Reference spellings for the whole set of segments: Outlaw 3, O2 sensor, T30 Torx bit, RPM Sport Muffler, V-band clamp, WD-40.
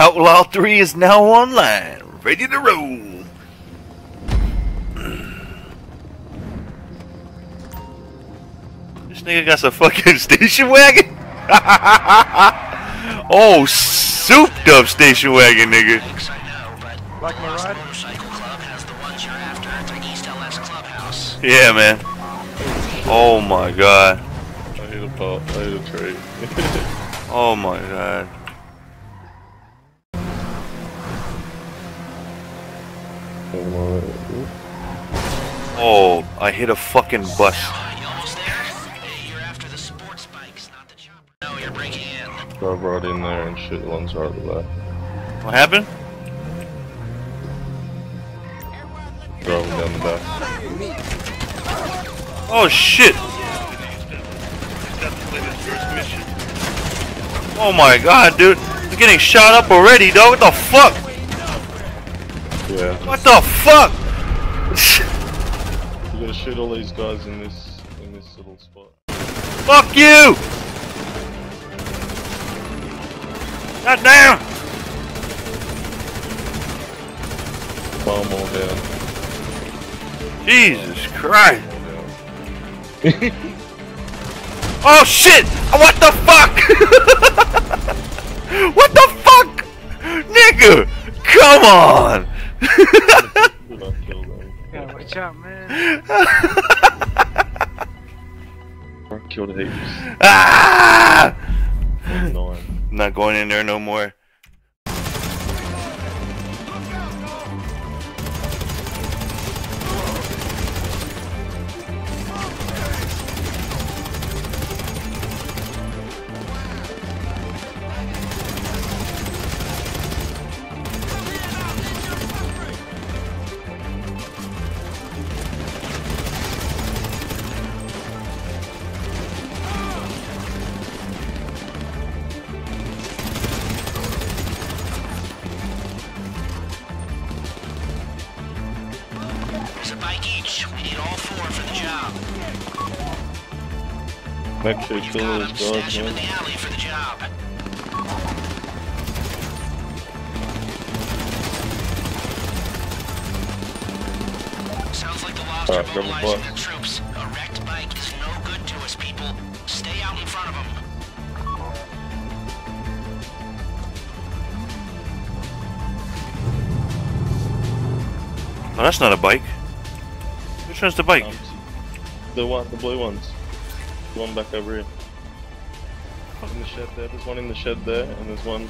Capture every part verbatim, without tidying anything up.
Outlaw three is now online, ready to roll. This nigga got some fucking station wagon? Oh, souped up station wagon, nigga. Like my ride? Yeah, man. Oh my god. I hit a pop, I hit a tree. Oh my god. Oh, I hit a fucking bus. You almost there? Hey, you're after the sports bikes, not the chopper. No, you're breaking in. I brought in there and shit, one's out of the way. What happened? Driving down the back. Oh shit! Oh my god, dude! He's getting shot up already, dog. What the fuck? Yeah. What the fuck? You gotta shoot all these guys in this in this little spot. Fuck you! God damn! Bomb all down. Jesus Christ! Oh shit! What the fuck? What the fuck? Nigga! Come on! Yeah, watch out, man. I killed heaps. Ah! I'm not going in there no more. Make sure you kill those guys, man. Sounds like the lost are mobilizing their troops. A wrecked bike is no good to us, people. Stay out in front of them. Oh, that's not a bike. Which one's the bike? Um, the one, the blue ones. One back over here. One in the shed there. There's one in the shed there, and there's one,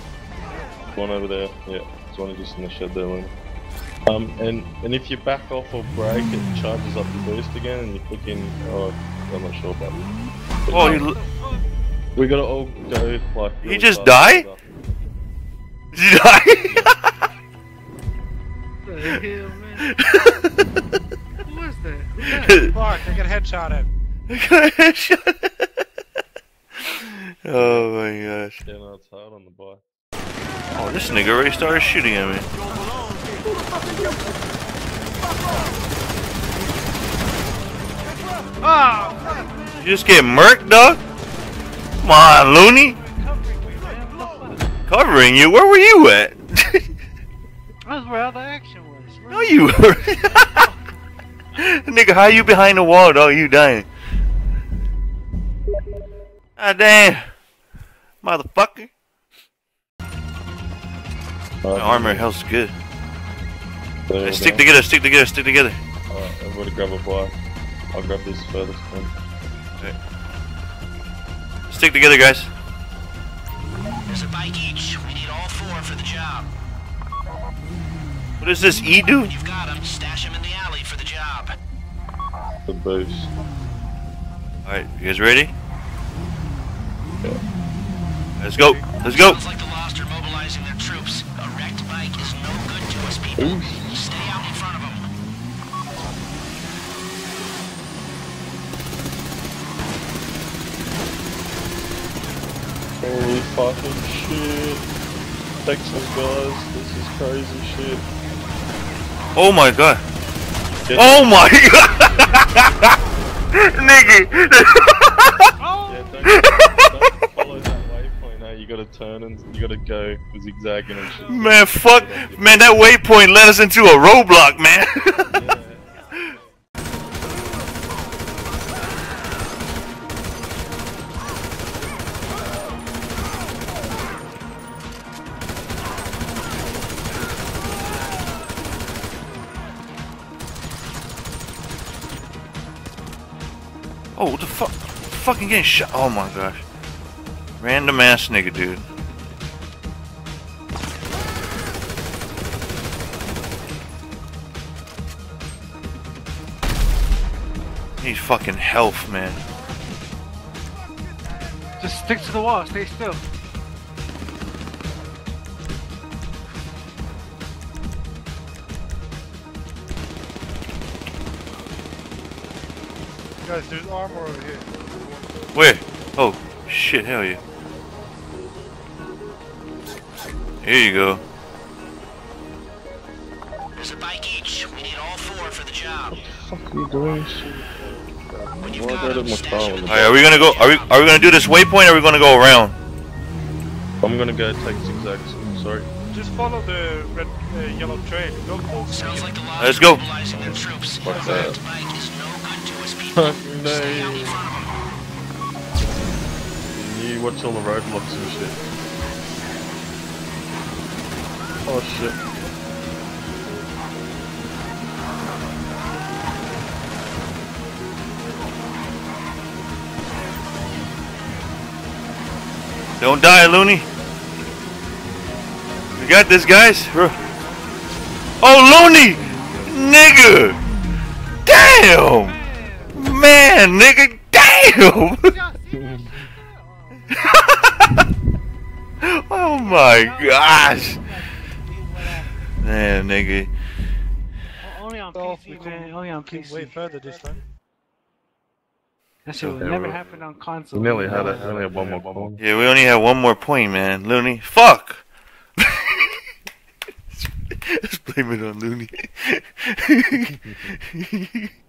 one over there. Yeah, there's one just in the shed there. One. Um, and and if you back off or brake, it charges up the boost again, and you click in. Oh, I'm not sure about it. But oh, you. We gotta all go like. Really you just die? Did you die? What the hell, man? Who was that? Who that? Fuck! I got a headshot at. Oh my gosh. Yeah, no, it's hard on the bike. Oh, this nigga already started shooting at me. Oh, you just get murked, dog? Come on, loony. Covering you? Where were you at? That's where all the action was. Where no, you were. Nigga, how you behind the wall, dog? You dying. Ah, damn, motherfucker! Uh, My armor health's good. Hey, stick down. together, stick together, stick together. Alright, I'm gonna grab a block. I'll grab this furthest one. Okay. Stick together, guys. There's a bike each. We need all four for the job. What does this E do? When you've got them, stash them in the alley for the job. The boost. Alright, you guys ready? Let's go. Let's go. Sounds like the lost are mobilizing their troops. A wrecked bike is no good to us, people. Ooh. Stay out in front of them. Holy fucking shit. Texas guys, this is crazy shit. Oh my god. Get oh him. My god. Nigga. Oh. Yeah, don't, don't follow that waypoint, eh? you gotta turn and you gotta go zigzagging and shit. Man, fuck, man, that waypoint led us into a roadblock, man. Yeah. Oh, what the fuck? Fucking getting shot. Oh my gosh. Random ass nigga, dude. He's fucking health, man. Just stick to the wall, stay still. Guys, there's armor over here. Where? Oh, shit, hell yeah. Here you go. There's a bike each. We need all four for the job. What the fuck are you doing? Alright, are we gonna go, are we, are we gonna do this waypoint or are we gonna go around? I'm gonna go take zigzags, I'm sorry. Just follow the red, uh, yellow trail. Don't go. Sounds like the law. Let's go. Fuck that. No. You watch all the roadblocks and shit. Oh shit. Don't die, Looney. We got this, guys. Oh, Looney! Nigga! Damn! Man, nigga, damn! Oh my gosh! Man, nigga. Only on P C, man. Only on P C. Way further this time. That shit will never happen on console. We nearly had it. We only had one more point. Yeah, we only had one more point, man. Looney, fuck! Let's blame it on Looney.